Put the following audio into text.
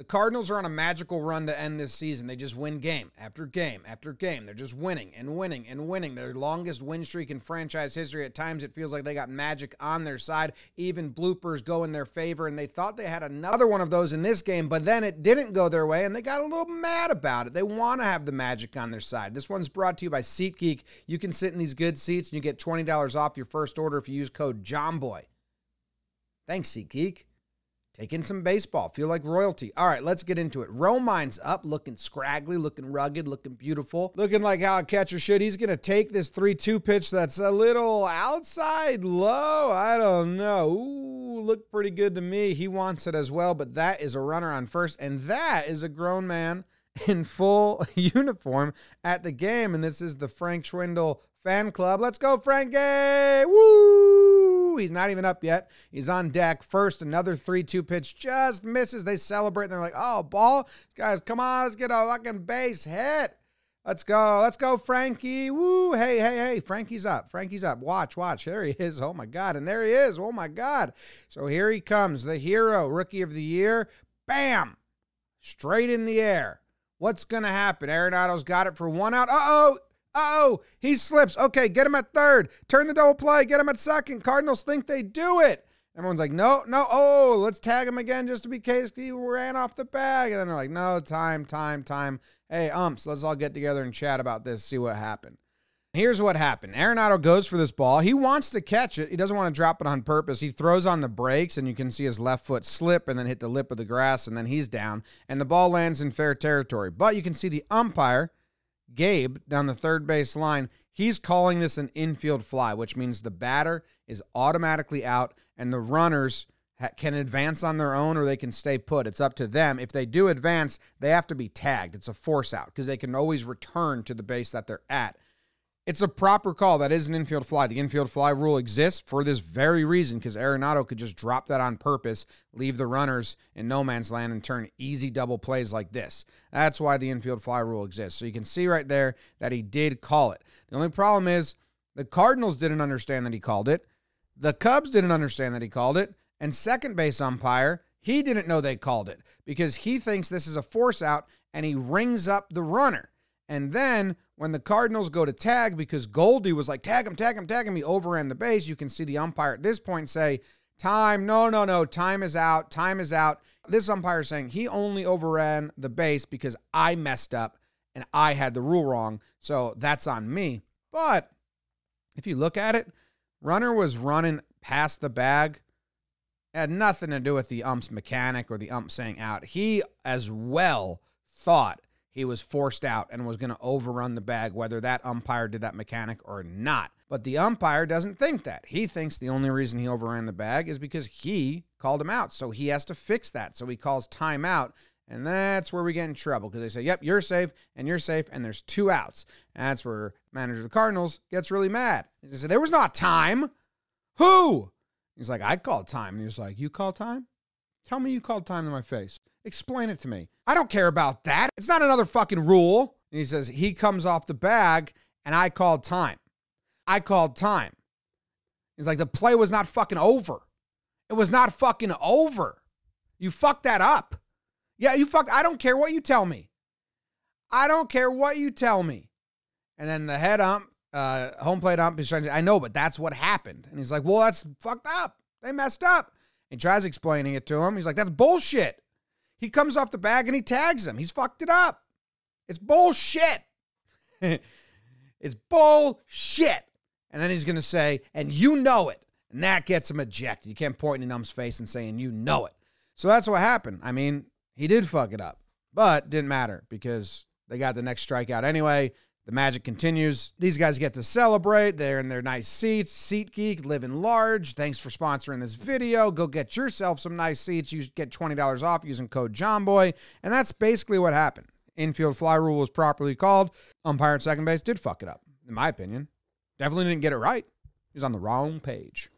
The Cardinals are on a magical run to end this season. They just win game after game after game. They're just winning and winning and winning. Their longest win streak in franchise history. At times it feels like they got magic on their side. Even bloopers go in their favor, and they thought they had another one of those in this game, but then it didn't go their way, and they got a little mad about it. They want to have the magic on their side. This one's brought to you by SeatGeek. You can sit in these good seats, and you get $20 off your first order if you use code JOMBOY. Thanks, SeatGeek. Take in some baseball. Feel like royalty. All right, let's get into it. Romine's up, looking scraggly, looking rugged, looking beautiful, looking like how a catcher should. He's going to take this 3-2 pitch that's a little outside low. I don't know. Ooh, looked pretty good to me. He wants it as well, but that is a runner on first, and that is a grown man in full uniform at the game, and this is the Frank Schwindel fan club. Let's go, Frankie! Woo! He's not even up yet. He's on deck. First, another 3-2 pitch just misses. They celebrate, and they're like, oh, ball? Guys, come on, let's get a fucking base hit. Let's go, Frankie. Woo, hey, hey, hey, Frankie's up, Frankie's up. Watch, watch, there he is, oh my God, and there he is, oh my God. So here he comes, the hero, rookie of the year, bam, straight in the air. What's going to happen? Arenado's got it for one out. Uh-oh. Uh-oh. He slips. Okay, get him at third. Turn the double play. Get him at second. Cardinals think they do it. Everyone's like, no, no. Oh, let's tag him again just to be case he ran off the bag. And then they're like, no, time, time, time. Hey, umps, let's all get together and chat about this, see what happened. Here's what happened. Arenado goes for this ball. He wants to catch it. He doesn't want to drop it on purpose. He throws on the brakes, and you can see his left foot slip and then hit the lip of the grass, and then he's down, and the ball lands in fair territory. But you can see the umpire, Gabe, down the third base line, he's calling this an infield fly, which means the batter is automatically out, and the runners can advance on their own or they can stay put. It's up to them. If they do advance, they have to be tagged. It's a force out because they can always return to the base that they're at. It's a proper call. That is an infield fly. The infield fly rule exists for this very reason, because Arenado could just drop that on purpose, leave the runners in no man's land, and turn easy double plays like this. That's why the infield fly rule exists. So you can see right there that he did call it. The only problem is the Cardinals didn't understand that he called it. The Cubs didn't understand that he called it. And second base umpire, he didn't know they called it because he thinks this is a force out, and he rings up the runner. And then when the Cardinals go to tag, because Goldie was like, tag him, tag him, tag him, he overran the base, you can see the umpire at this point say, time, no, no, no, time is out, time is out. This umpire is saying he only overran the base because I messed up and I had the rule wrong, so that's on me. But if you look at it, runner was running past the bag. It had nothing to do with the ump's mechanic or the ump saying out. He as well thought he was forced out and was going to overrun the bag, whether that umpire did that mechanic or not. But the umpire doesn't think that. He thinks the only reason he overran the bag is because he called him out. So he has to fix that. So he calls timeout, and that's where we get in trouble because they say, yep, you're safe, and there's two outs. And that's where manager of the Cardinals gets really mad. He said, there was not time. Who? He's like, I called time. And he was like, you called time? Tell me you called time to my face. Explain it to me. I don't care about that. It's not another fucking rule. And he says, he comes off the bag, and I called time. I called time. He's like, the play was not fucking over. It was not fucking over. You fucked that up. Yeah, you fucked. I don't care what you tell me. I don't care what you tell me. And then the head ump, home plate ump, is trying to, I know, but that's what happened. And he's like, well, that's fucked up. They messed up. He tries explaining it to him. He's like, that's bullshit. He comes off the bag and he tags him. He's fucked it up. It's bullshit. It's bullshit. And then he's going to say, and you know it. And that gets him ejected. You can't point in an ump's face and say, and you know it. So that's what happened. I mean, he did fuck it up, but didn't matter because they got the next strikeout anyway. The magic continues. These guys get to celebrate. They're in their nice seats. SeatGeek, living large. Thanks for sponsoring this video. Go get yourself some nice seats. You get $20 off using code JOMBOY. And that's basically what happened. Infield fly rule was properly called. Umpire at second base did fuck it up, in my opinion. Definitely didn't get it right. He was on the wrong page.